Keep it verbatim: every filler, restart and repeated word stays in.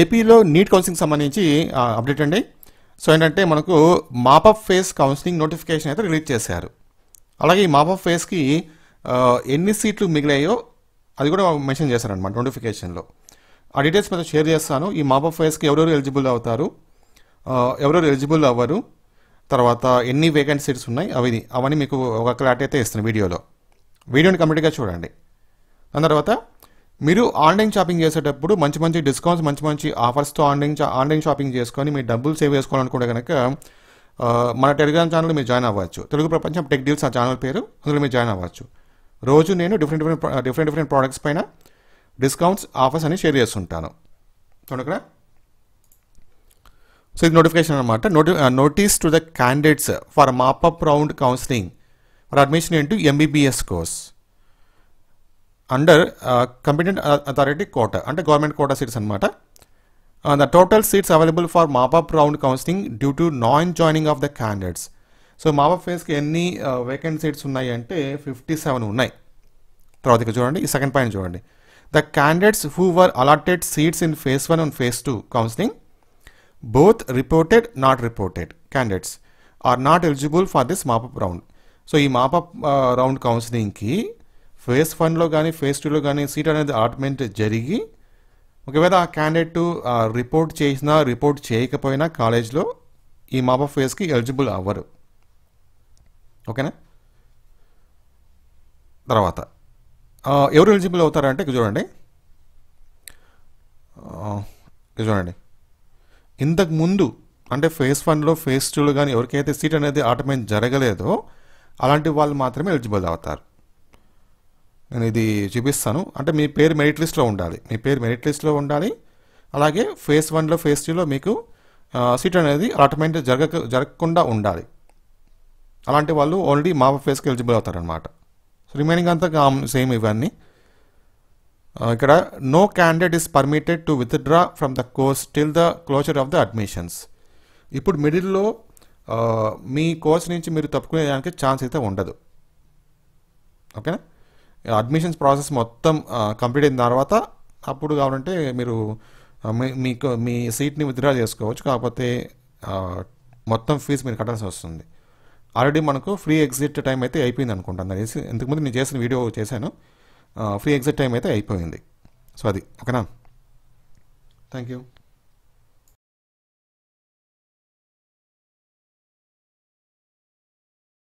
ఏపీలో NEET counselling సంబంధించి update అండి. సో ఏంటంటే మనకు mop up phase counselling notification అయితే రిలీజ్ చేశారు. అలాగే ఈ మాప్ అప్ ఫేస్కి ఎన్ని సీట్లు మిగిలాయో అది కూడా మెన్షన్ చేశారనమాట నోటిఫికేషన్లో. ఆ డీటెయిల్స్ మీద షేర్ చేస్తాను. ఈ మాప్ అప్ ఫేస్కి ఎవరెవరు ఎలిజిబుల్ అవుతారు, ఎవరెవరు ఎలిజిబుల్ అవ్వరు, తర్వాత ఎన్ని వేకెంట్ సీట్స్ ఉన్నాయి అవి అవన్నీ మీకు ఒక క్లారిటీ అయితే ఇస్తాను వీడియోలో. వీడియోని కంప్లీట్గా చూడండి. దాని తర్వాత మీరు ఆన్లైన్ షాపింగ్ చేసేటప్పుడు మంచి మంచి డిస్కౌంట్స్, మంచి మంచి ఆఫర్స్తో ఆన్లైన్ ఆన్లైన్ షాపింగ్ చేసుకొని మీ డబ్బులు సేవ్ చేసుకోవాలనుకుంటే కనుక మన టెలిగ్రామ్ ఛానల్ మీరు జాయిన్ అవ్వచ్చు. తెలుగు ప్రపంచం టెక్ డీల్స్ ఆ ఛానల్ పేరు, అందులో మీరు జాయిన్ అవ్వచ్చు. రోజు నేను different different different different products పైన డిస్కౌంట్స్ ఆఫర్స్ అని షేర్ చేస్తుంటాను. చూడక్కడ సో ఇది నోటిఫికేషన్ అనమాట. నోటి notice to the candidates for mop up round counselling for admission into MBBS course under competent authority quota, అంటే గవర్నమెంట్ కోటా సీట్స్ అనమాట. The total seats available for mop up round counselling due to non joining of the candidates. So mop up ఫేస్కి ఎన్ని vacant seats ఉన్నాయి అంటే fifty seven ఉన్నాయి. తర్వాత ఇక్కడ చూడండి, ఈ సెకండ్ పాయింట్ చూడండి. The candidates who were allotted seats in phase one and phase two counselling both reported not reported candidates are not eligible for this mop up round. So ఈ mop up round కౌన్సిలింగ్కి phase వన్లో కానీ face టూలో కానీ seat అనేది allotment జరిగి ఒకవేళ ఆ క్యాండిడేట్ రిపోర్ట్ చేసినా రిపోర్ట్ చేయకపోయినా కాలేజ్లో ఈ మాపప్ ఫేస్కి ఎలిజిబుల్ అవ్వరు. ఓకేనా. తర్వాత ఎవరు ఎలిజిబుల్ అవుతారంటే చూడండి, చూడండి ఇంతకుముందు అంటే ఫేస్ వన్లో ఫేస్ టూలో కానీ ఎవరికైతే సీట్ అనేది అలాట్మెంట్ జరగలేదో అలాంటి వాళ్ళు మాత్రమే ఎలిజిబుల్ అవుతారు. నేను ఇది చూపిస్తాను. అంటే మీ పేరు మెరిట్ లిస్ట్లో ఉండాలి, మీ పేరు మెరిట్ లిస్ట్లో ఉండాలి. అలాగే ఫేస్ వన్లో ఫేస్ టూలో మీకు సీట్ అనేది అలాట్మెంట్ జరగ జరగకుండా ఉండాలి. అలాంటి వాళ్ళు ఓన్లీ మాపప్ ఫేస్కి ఎలిజిబుల్ అవుతారనమాట. సో రిమైనింగ్ అంతా సేమ్ ఇవన్నీ. ఇక్కడ no candidate is permitted to withdraw from the course till the closure of the admissions. ఇప్పుడు మిడిల్లో మీ కోర్స్ నుంచి మీరు తప్పుకునేదానికి ఛాన్స్ అయితే ఉండదు. ఓకేనా. అడ్మిషన్స్ ప్రాసెస్ మొత్తం కంప్లీట్ అయిన తర్వాత అప్పుడు కావాలంటే మీరు మీ మీ సీట్ని విత్డ్రా చేసుకోవచ్చు. కాకపోతే మొత్తం ఫీజు మీరు కట్టాల్సి వస్తుంది. ఆల్రెడీ మనకు ఫ్రీ ఎగ్జిట్ టైం అయితే అయిపోయింది అనుకుంటాను. ఇంతకుముందు నేను చేసిన వీడియో చేశాను. ఫ్రీ ఎగ్జిట్ టైం అయితే అయిపోయింది. సో అది ఓకేనా. Thank you.